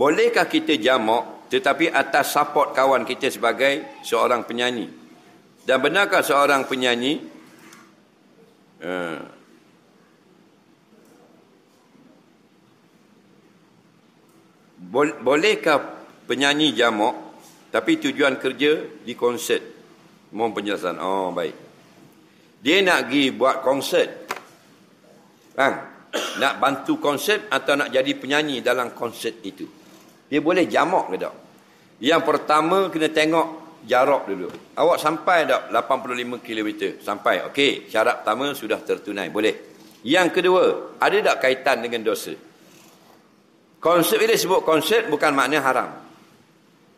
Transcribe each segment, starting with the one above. Bolehkah kita jamak tetapi atas support kawan kita sebagai seorang penyanyi? Dan benarkah seorang penyanyi bolehkah penyanyi jamak tapi tujuan kerja di konsert? Mohon penjelasan. Oh, baik. Dia nak pergi buat konsert. Nak bantu konsert atau nak jadi penyanyi dalam konsert itu. Dia boleh jamak ke tak? Yang pertama kena tengok jarak dulu. Awak sampai tak 85 km? Sampai. Okey, syarat pertama sudah tertunai, boleh. Yang kedua, ada tak kaitan dengan dosa? Konsert, bila sebut konsert bukan makna haram.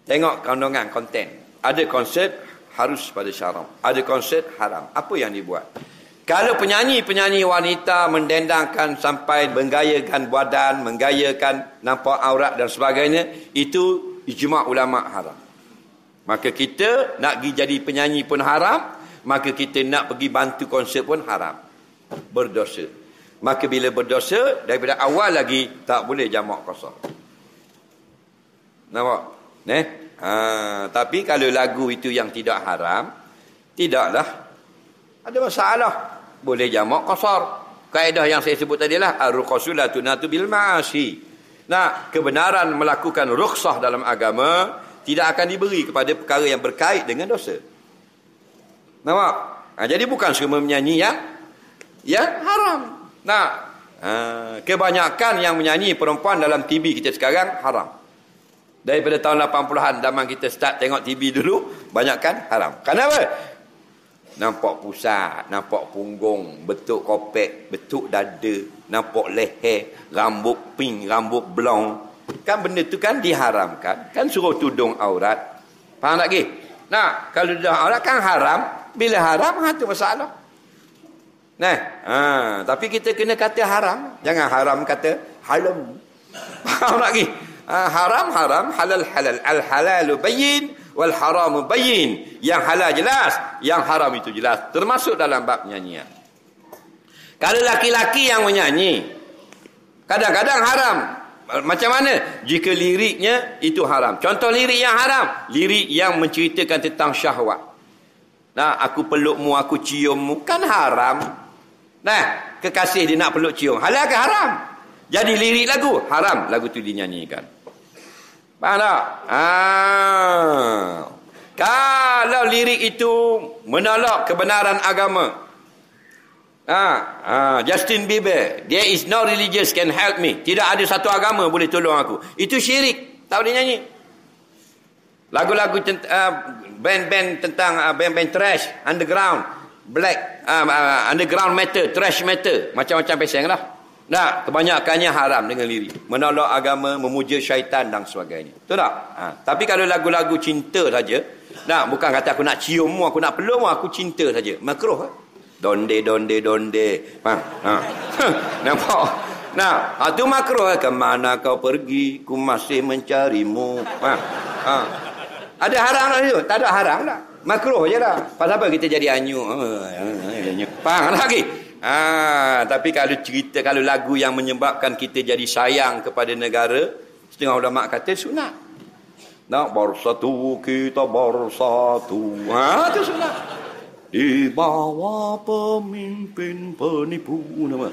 Tengok kandungan konten. Ada konsert harus pada syaram. Ada konsert haram. Apa yang dibuat? Kalau penyanyi-penyanyi wanita mendendangkan sampai menggayakan badan, menggayakan nampak aurat dan sebagainya, itu ijma' ulama' haram. Maka kita nak pergi jadi penyanyi pun haram, maka kita nak pergi bantu konsert pun haram. Berdosa. Maka bila berdosa, daripada awal lagi tak boleh jamak qasar. Nampak? Tapi kalau lagu itu yang tidak haram, tidaklah ada masalah. Boleh jamak qasar. Kaedah yang saya sebut tadilah. Ar-ruqasula tunatu bil ma'asi. Nah, kebenaran melakukan rukhsah dalam agama tidak akan diberi kepada perkara yang berkait dengan dosa. Nampak? Jadi bukan semua menyanyi yang haram. Kebanyakan yang menyanyi perempuan dalam TV kita sekarang haram. Daripada tahun 80-an zaman kita start tengok TV dulu, banyakkan haram. Kenapa? Nampak pusat, nampak punggung, betuk kopek, betuk dada, nampak leher, rambut pink, rambut blond. Kan benda tu kan diharamkan. Kan suruh tudung aurat. Faham tak ke? Kalau tudung aurat kan haram. Bila haram, itu masalah. Tapi kita kena kata haram. Jangan haram kata halam. Faham tak ke? Haram, halal. Al-halalu bayin. Wal haramu bayin. Yang halal jelas, yang haram itu jelas. Termasuk dalam bab nyanyian. Kalau laki-laki yang menyanyi, kadang-kadang haram. Macam mana? Jika liriknya itu haram. Contoh lirik yang haram, lirik yang menceritakan tentang syahwat. Aku pelukmu, aku ciummu, kan haram. Kekasih dia nak peluk cium, halal ke haram? Jadi lirik lagu, haram lagu tu dinyanyikan. Faham tak? Kalau lirik itu menolak kebenaran agama. Justin Bieber, there is no religious can help me. Tidak ada satu agama boleh tolong aku. Itu syirik. Tak boleh nyanyi. Lagu-lagu band-band tentang band-band trash, underground, black, underground metal, trash metal. Macam-macam peseng lah. Kebanyakannya haram dengan lirik. Menolak agama, memuja syaitan dan sebagainya. Betul tak? Tapi kalau lagu-lagu cinta saja, bukan kata aku nak ciummu, aku nak pelukmu, aku cinta saja. Makruh. Donde, donde, donde. Faham? Nampak? Itu makruh. Kemana kau pergi, ku masih mencarimu. Faham? Ada haram tak itu? Tak ada haram tak? Makruh je lah. Pasal apa kita jadi anyu? Faham lagi? Tapi kalau cerita, kalau lagu yang menyebabkan kita jadi sayang kepada negara, setengah ulama kata sunat. Bersatu kita bersatu. Itu sunat. Di bawah pemimpin penipu nama.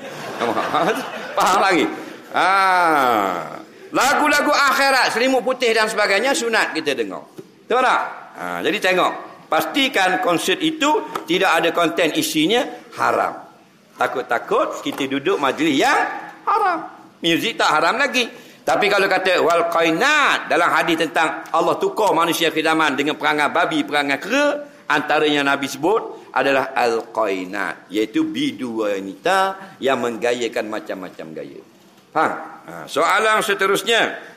Faham lagi? Lagu-lagu akhirat, selimut putih dan sebagainya sunat kita dengar. Betul tak? Jadi tengok, pastikan konsert itu tidak ada konten isinya haram. Takut-takut kita duduk majlis yang haram. Muzik tak haram lagi. Tapi kalau kata wal qainat dalam hadis tentang Allah tukar manusia kidaman dengan perangai babi, perangai kera, antaranya Nabi sebut adalah al qainat, iaitu bidu wanita yang menggayakan macam-macam gaya. Soalan seterusnya.